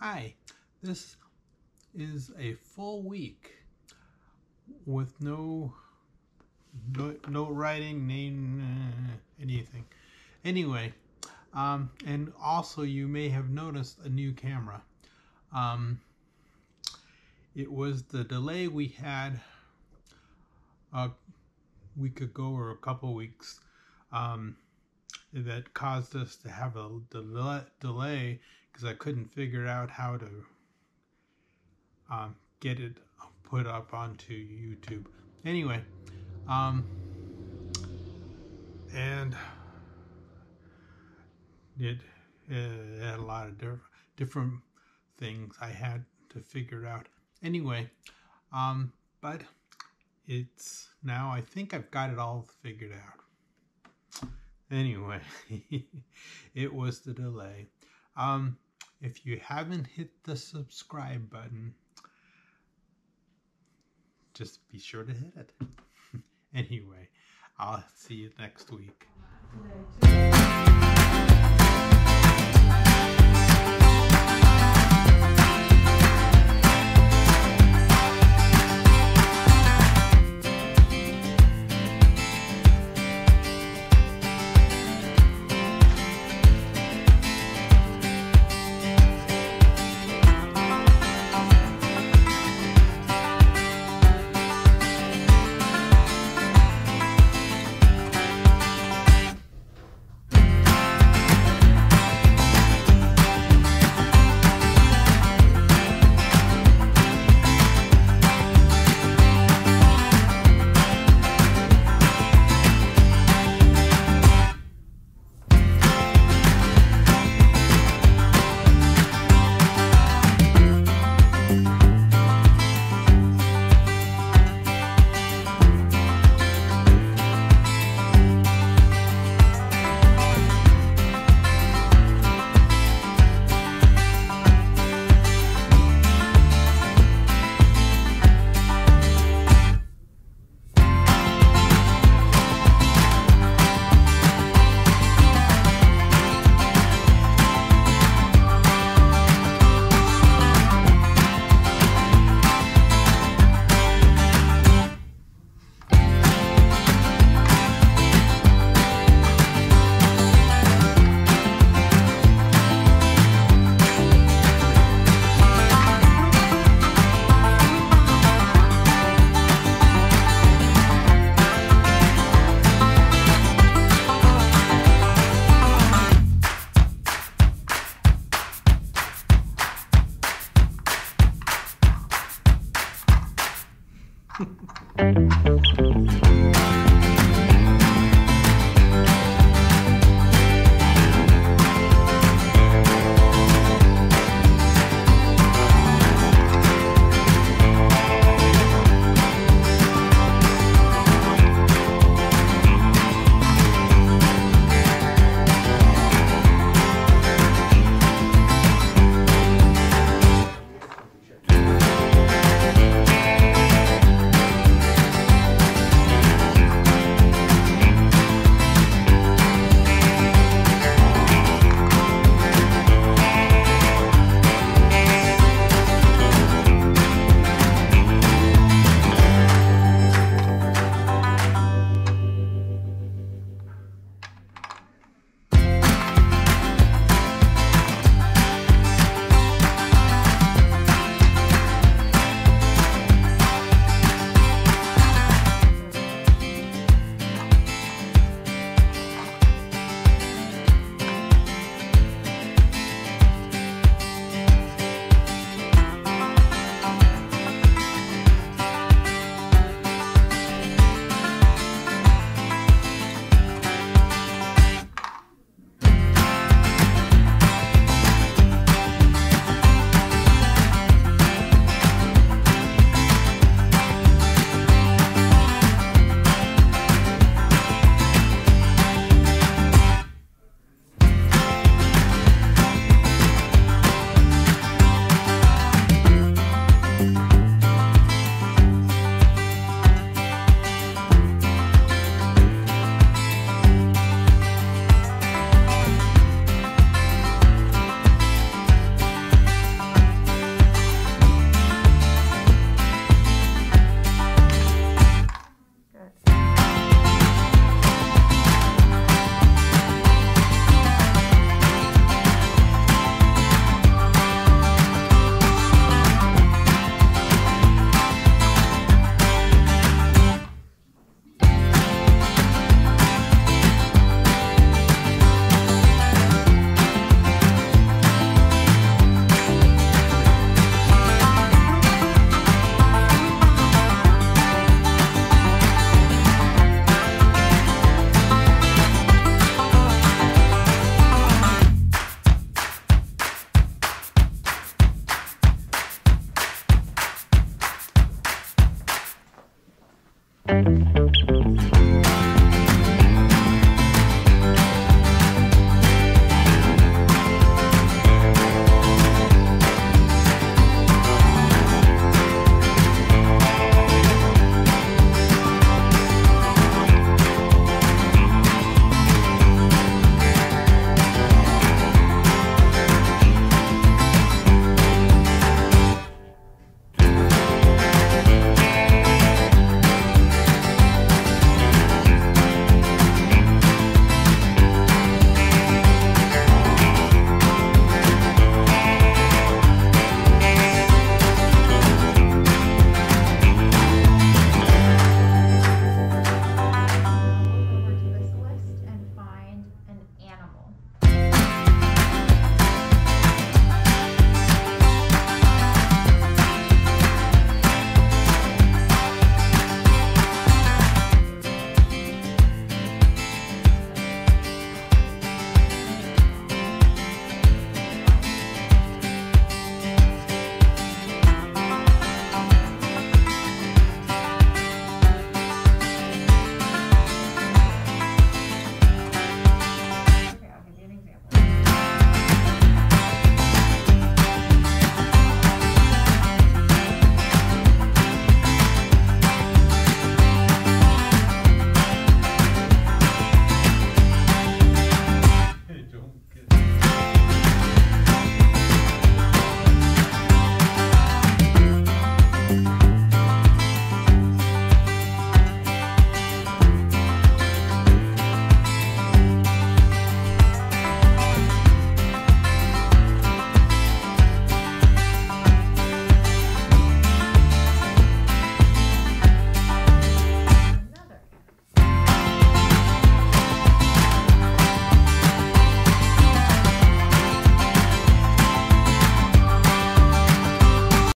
Hi, this is a full week with no writing, name, anything. Anyway, and also you may have noticed a new camera. It was the delay we had a week ago or a couple weeks that caused us to have a delay because I couldn't figure out how to get it put up onto YouTube. Anyway, and it had a lot of different things I had to figure out. Anyway, but it's now, I think I've got it all figured out. Anyway, it was the delay. If you haven't hit the subscribe button, just be sure to hit it. Anyway, I'll see you next week.